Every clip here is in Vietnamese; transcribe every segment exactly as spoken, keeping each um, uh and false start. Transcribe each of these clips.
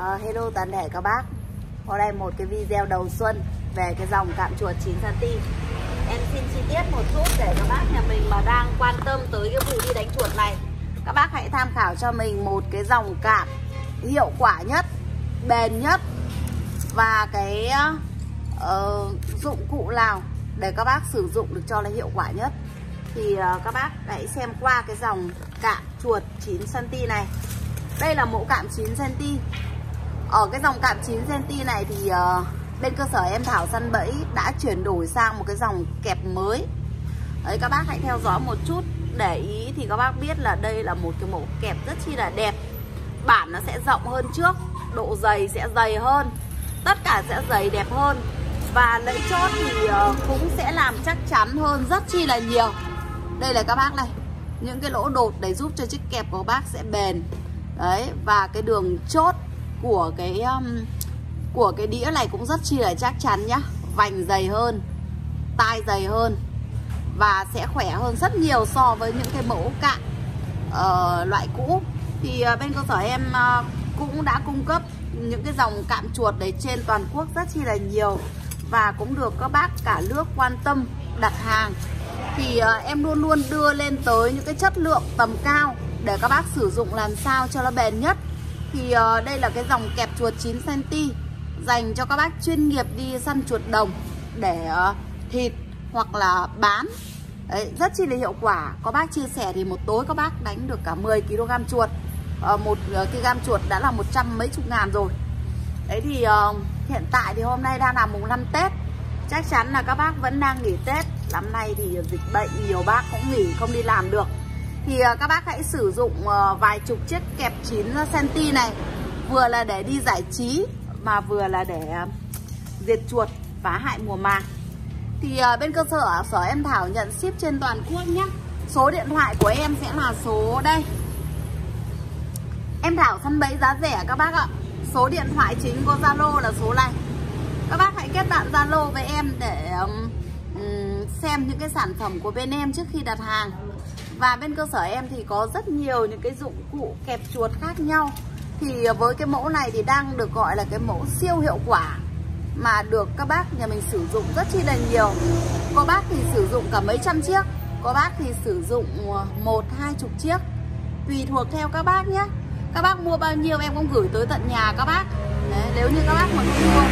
Uh, hello toàn thể các bác. Hôm nay một cái video đầu xuân về cái dòng cạm chuột chín xăng-ti-mét. Em xin chi tiết một chút để các bác nhà mình mà đang quan tâm tới cái vụ đi đánh chuột này, các bác hãy tham khảo cho mình một cái dòng cạm hiệu quả nhất, bền nhất và cái uh, dụng cụ nào để các bác sử dụng được cho nó hiệu quả nhất. Thì uh, các bác hãy xem qua cái dòng cạm chuột chín xăng-ti-mét này. Đây là mẫu cạm chín xăng-ti-mét. Ở cái dòng cạm chín xăng-ti-mét này thì uh, bên cơ sở em Thảo Săn Bẫy đã chuyển đổi sang một cái dòng kẹp mới. Đấy, các bác hãy theo dõi một chút để ý thì các bác biết là đây là một cái mẫu kẹp rất chi là đẹp. Bản nó sẽ rộng hơn trước, độ dày sẽ dày hơn, tất cả sẽ dày đẹp hơn. Và lẫy chốt thì uh, cũng sẽ làm chắc chắn hơn rất chi là nhiều. Đây là các bác này, những cái lỗ đột để giúp cho chiếc kẹp của bác sẽ bền. Đấy, và cái đường chốt của cái um, của cái đĩa này cũng rất chi là chắc chắn nhá. Vành dày hơn, tai dày hơn và sẽ khỏe hơn rất nhiều so với những cái mẫu cạm uh, loại cũ. Thì uh, bên cơ sở em uh, cũng đã cung cấp những cái dòng cạm chuột đấy trên toàn quốc rất chi là nhiều và cũng được các bác cả nước quan tâm đặt hàng. Thì uh, em luôn luôn đưa lên tới những cái chất lượng tầm cao để các bác sử dụng làm sao cho nó bền nhất. Thì uh, đây là cái dòng kẹp chuột chín xăng-ti-mét dành cho các bác chuyên nghiệp đi săn chuột đồng để uh, thịt hoặc là bán. Đấy, rất chi là hiệu quả. Có bác chia sẻ thì một tối các bác đánh được cả mười ki lô gam chuột. uh, Một uh, kg chuột đã là một trăm mấy chục ngàn rồi. Đấy thì uh, hiện tại thì hôm nay đang là mùng năm Tết. Chắc chắn là các bác vẫn đang nghỉ Tết. Năm nay thì dịch bệnh nhiều bác cũng nghỉ không đi làm được. Thì các bác hãy sử dụng vài chục chiếc kẹp chín xăng-ti-mét này, vừa là để đi giải trí mà vừa là để diệt chuột phá hại mùa màng. Thì bên cơ sở sở em Thảo nhận ship trên toàn quốc nhé. Số điện thoại của em sẽ là số đây, em Thảo Săn Bẫy giá rẻ các bác ạ. Số điện thoại chính của Zalo là số này. Các bác hãy kết bạn Zalo với em để xem những cái sản phẩm của bên em trước khi đặt hàng. Và bên cơ sở em thì có rất nhiều những cái dụng cụ kẹp chuột khác nhau. Thì với cái mẫu này thì đang được gọi là cái mẫu siêu hiệu quả mà được các bác nhà mình sử dụng rất chi là nhiều. Có bác thì sử dụng cả mấy trăm chiếc, có bác thì sử dụng một hai chục chiếc, tùy thuộc theo các bác nhé. Các bác mua bao nhiêu em cũng gửi tới tận nhà các bác. Đấy, nếu như các bác mà không mua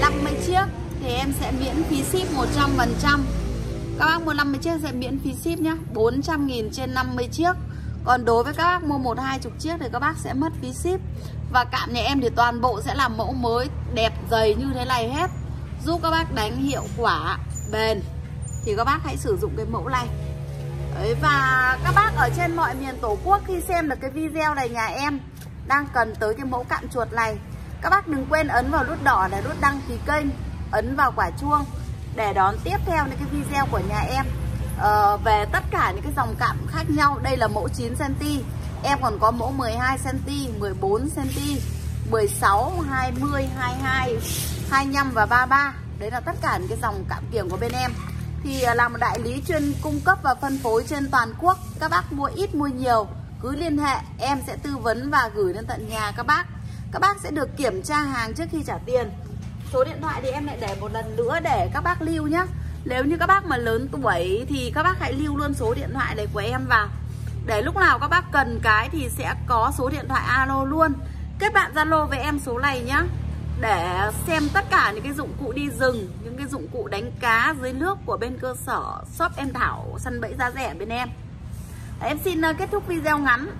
năm mươi chiếc thì em sẽ miễn phí ship một trăm phần trăm. Các bác mua năm mươi chiếc sẽ miễn phí ship nhá, bốn trăm nghìn trên năm mươi chiếc. Còn đối với các bác mua một hai chục chiếc thì các bác sẽ mất phí ship. Và cạm nhà em thì toàn bộ sẽ làm mẫu mới, đẹp dày như thế này hết, giúp các bác đánh hiệu quả, bền. Thì các bác hãy sử dụng cái mẫu này. Đấy, và các bác ở trên mọi miền Tổ quốc khi xem được cái video này nhà em đang cần tới cái mẫu cạm chuột này, các bác đừng quên ấn vào nút đỏ để nút đăng ký kênh, ấn vào quả chuông để đón tiếp theo những cái video của nhà em uh, về tất cả những cái dòng cạm khác nhau. Đây là mẫu chín xăng-ti-mét, em còn có mẫu mười hai xăng-ti-mét, mười bốn xăng-ti-mét, mười sáu, hai mươi, hai mươi hai, hai mươi lăm và ba mươi ba. Đấy là tất cả những cái dòng cạm kiểng của bên em. Thì uh, là một đại lý chuyên cung cấp và phân phối trên toàn quốc. Các bác mua ít mua nhiều cứ liên hệ, em sẽ tư vấn và gửi đến tận nhà các bác. Các bác sẽ được kiểm tra hàng trước khi trả tiền. Số điện thoại thì em lại để một lần nữa để các bác lưu nhé. Nếu như các bác mà lớn tuổi thì các bác hãy lưu luôn số điện thoại này của em vào, để lúc nào các bác cần cái thì sẽ có số điện thoại alo luôn. Kết bạn Zalo với em số này nhá, để xem tất cả những cái dụng cụ đi rừng, những cái dụng cụ đánh cá dưới nước của bên cơ sở shop em Thảo Săn Bẫy giá rẻ bên em. Em xin kết thúc video ngắn.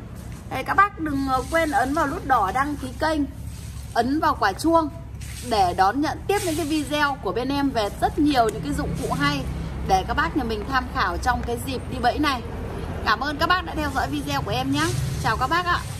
Các bác đừng quên ấn vào nút đỏ đăng ký kênh, ấn vào quả chuông để đón nhận tiếp những cái video của bên em về rất nhiều những cái dụng cụ hay để các bác nhà mình tham khảo trong cái dịp đi bẫy này. Cảm ơn các bác đã theo dõi video của em nhé. Chào các bác ạ.